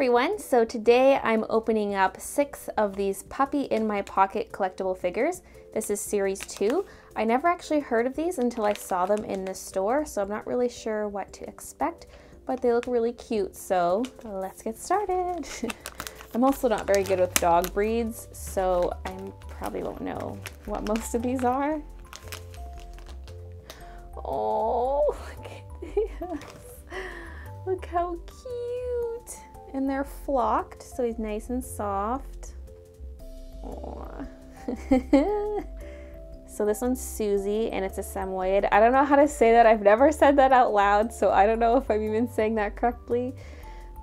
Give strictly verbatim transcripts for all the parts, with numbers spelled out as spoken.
everyone, so today I'm opening up six of these Puppy in My Pocket collectible figures. This is series two. I never actually heard of these until I saw them in the store, so I'm not really sure what to expect, but they look really cute, so let's get started. I'm also not very good with dog breeds, so I probably won't know what most of these are. Oh, look at this. Look how cute. And they're flocked, so he's nice and soft. So this one's Susie, and it's a Samoyed. I don't know how to say that. I've never said that out loud, so I don't know if I'm even saying that correctly.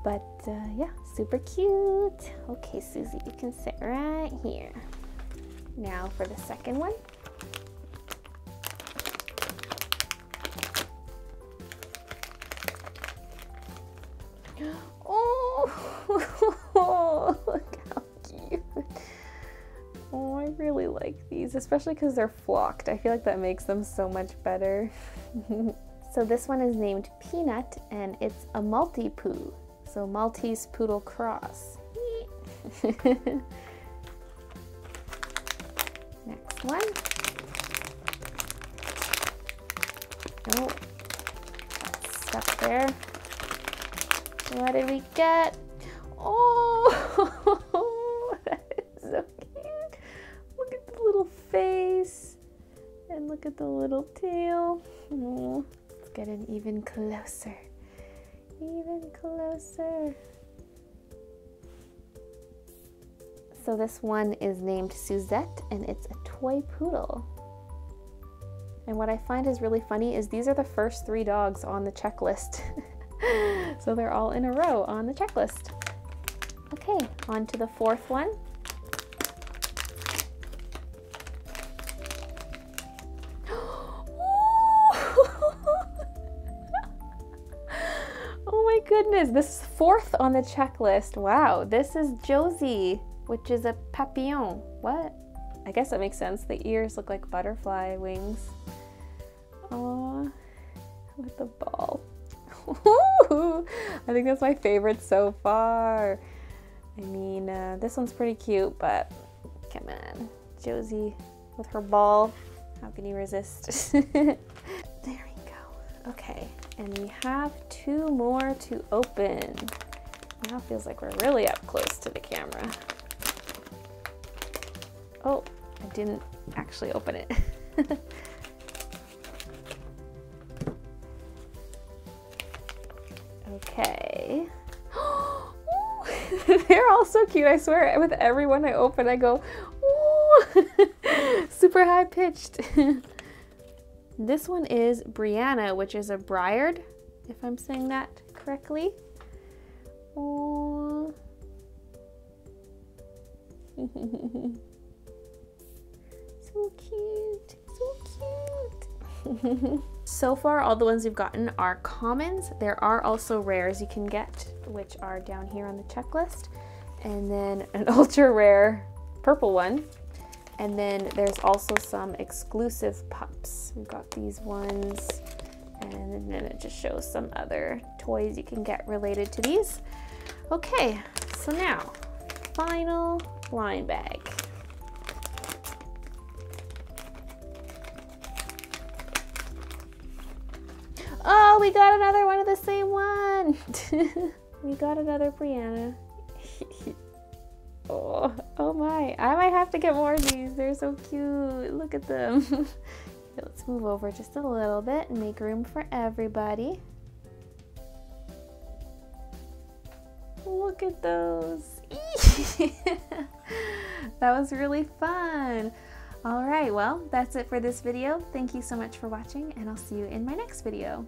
But uh, yeah, super cute. Okay, Susie, you can sit right here. Now for the second one. Oh, look how cute. Oh, I really like these, especially because they're flocked. I feel like that makes them so much better. So this one is named Peanut, and it's a Maltipoo. So Maltese Poodle Cross. Next one. Oh, that's stuck there. What did we get? Oh, that is so cute. Look at the little face and look at the little tail. Oh, let's get an even closer. Even closer. So this one is named Suzette, and it's a toy poodle. And what I find is really funny is these are the first three dogs on the checklist. So they're all in a row on the checklist. Okay, on to the fourth one. Oh my goodness, this is fourth on the checklist. Wow, this is Josie, which is a papillon. What? I guess that makes sense. The ears look like butterfly wings. Aww, with the ball. I think that's my favorite so far. I mean, uh, this one's pretty cute, but come on. Josie with her ball. How can you resist? There we go. Okay, and we have two more to open. Now it feels like we're really up close to the camera. Oh, I didn't actually open it. Okay. They're all so cute, I swear. With every one I open, I go, ooh, super high pitched. This one is Brianna, which is a Briard, if I'm saying that correctly. Oh. So cute, so cute. So far, all the ones we've gotten are commons. There are also rares you can get, which are down here on the checklist. And then an ultra rare purple one. And then there's also some exclusive pups. We've got these ones, and then it just shows some other toys you can get related to these. Okay, so now, final blind bag. Oh, we got another one of the same one. We got another Brianna. Oh, oh my, I might have to get more of these. They're so cute. Look at them. Let's move over just a little bit and make room for everybody. Look at those. That was really fun. All right, well, that's it for this video. Thank you so much for watching, and I'll see you in my next video.